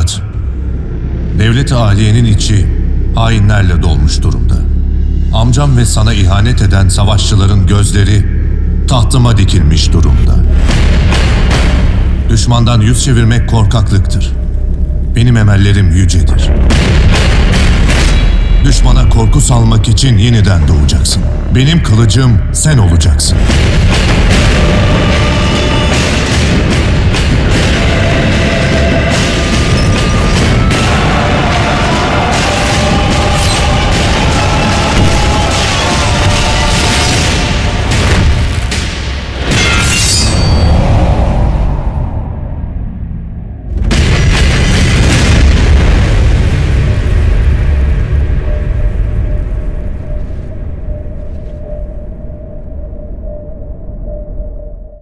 Murat. Devlet-i Aliye'nin içi hainlerle dolmuş durumda. Amcam ve sana ihanet eden savaşçıların gözleri tahtıma dikilmiş durumda. Düşmandan yüz çevirmek korkaklıktır. Benim emellerim yücedir. Düşmana korku salmak için yeniden doğacaksın. Benim kılıcım sen olacaksın.